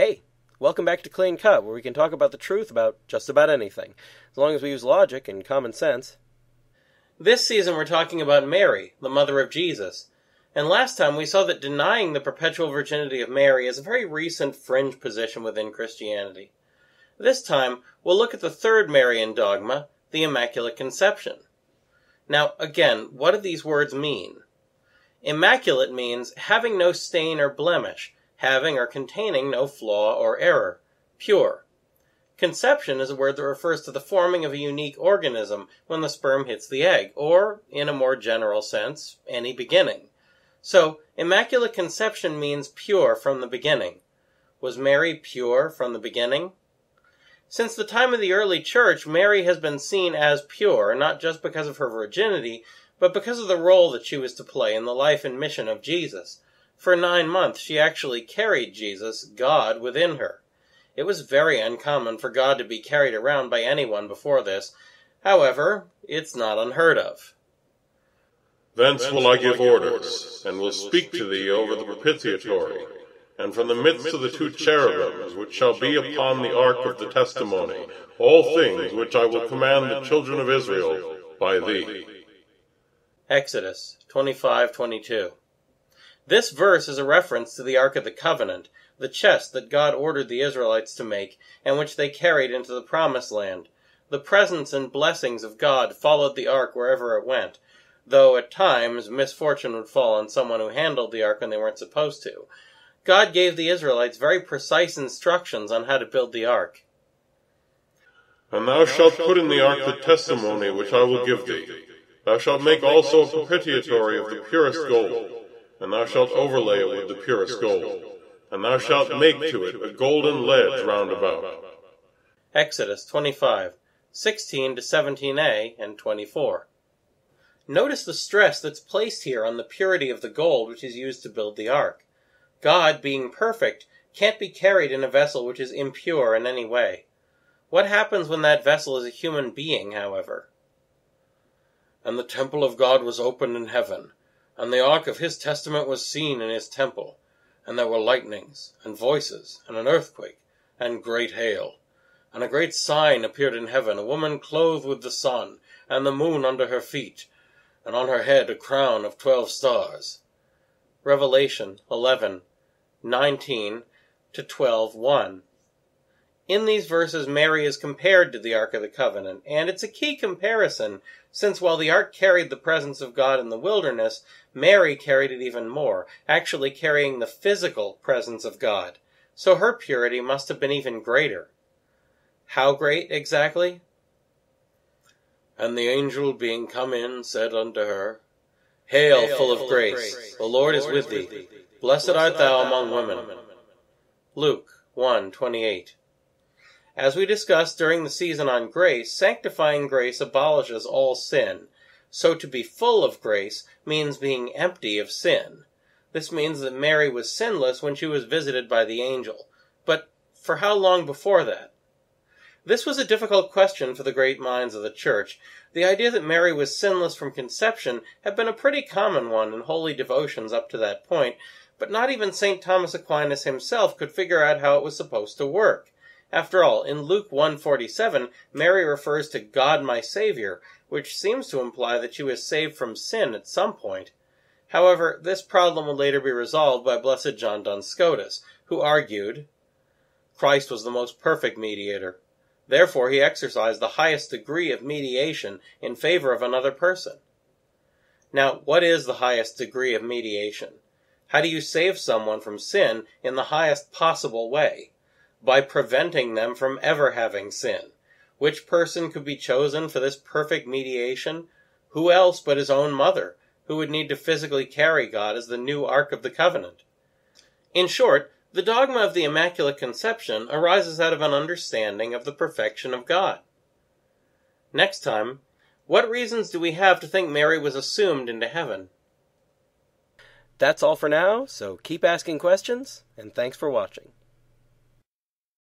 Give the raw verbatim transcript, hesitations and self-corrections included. Hey, welcome back to Clean Cut, where we can talk about the truth about just about anything, as long as we use logic and common sense. This season we're talking about Mary, the mother of Jesus. And last time we saw that denying the perpetual virginity of Mary is a very recent fringe position within Christianity. This time we'll look at the third Marian dogma, the Immaculate Conception. Now, again, what do these words mean? Immaculate means having no stain or blemish, having or containing no flaw or error, pure. Conception is a word that refers to the forming of a unique organism when the sperm hits the egg, or, in a more general sense, any beginning. So, Immaculate Conception means pure from the beginning. Was Mary pure from the beginning? Since the time of the early church, Mary has been seen as pure, not just because of her virginity, but because of the role that she was to play in the life and mission of Jesus. For nine months she actually carried Jesus, God, within her. It was very uncommon for God to be carried around by anyone before this. However, it's not unheard of. Thence will I give orders, and will speak to thee over the propitiatory, and from the midst of the two cherubims, which shall be upon the ark of the testimony, all things which I will command the children of Israel by thee. Exodus twenty-five twenty-two. This verse is a reference to the Ark of the Covenant, the chest that God ordered the Israelites to make, and which they carried into the Promised Land. The presence and blessings of God followed the Ark wherever it went, though at times misfortune would fall on someone who handled the Ark when they weren't supposed to. God gave the Israelites very precise instructions on how to build the Ark. And thou shalt put in the Ark the testimony which I will give thee. Thou shalt make also a propitiatory of the purest gold, and thou shalt overlay it with the purest gold, and thou shalt make to it a golden ledge round about. Exodus twenty-five, sixteen to seventeen a and twenty-four. Notice the stress that's placed here on the purity of the gold which is used to build the ark. God, being perfect, can't be carried in a vessel which is impure in any way. What happens when that vessel is a human being, however? And the temple of God was opened in heaven, and the ark of his testament was seen in his temple, and there were lightnings, and voices, and an earthquake, and great hail. And a great sign appeared in heaven, a woman clothed with the sun, and the moon under her feet, and on her head a crown of twelve stars. Revelation eleven, nineteen to twelve one. In these verses, Mary is compared to the Ark of the Covenant, and it's a key comparison, since while the Ark carried the presence of God in the wilderness, Mary carried it even more, actually carrying the physical presence of God. So her purity must have been even greater. How great, exactly? And the angel, being come in, said unto her, Hail, Hail full, of, full grace. of grace, the Lord, the Lord is with thee. thee. Blessed, Blessed art thou among women. women. Luke one twenty-eight. As we discussed during the season on grace, sanctifying grace abolishes all sin. So to be full of grace means being empty of sin. This means that Mary was sinless when she was visited by the angel. But for how long before that? This was a difficult question for the great minds of the Church. The idea that Mary was sinless from conception had been a pretty common one in holy devotions up to that point, but not even Saint Thomas Aquinas himself could figure out how it was supposed to work. After all, in Luke one forty-seven, Mary refers to God my Savior, which seems to imply that she was saved from sin at some point. However, this problem would later be resolved by Blessed John Duns Scotus, who argued, Christ was the most perfect mediator. Therefore he exercised the highest degree of mediation in favor of another person. Now, what is the highest degree of mediation? How do you save someone from sin in the highest possible way? By preventing them from ever having sin. Which person could be chosen for this perfect mediation? Who else but his own mother, who would need to physically carry God as the new Ark of the Covenant? In short, the dogma of the Immaculate Conception arises out of an understanding of the perfection of God. Next time, what reasons do we have to think Mary was assumed into heaven? That's all for now, so keep asking questions, and thanks for watching.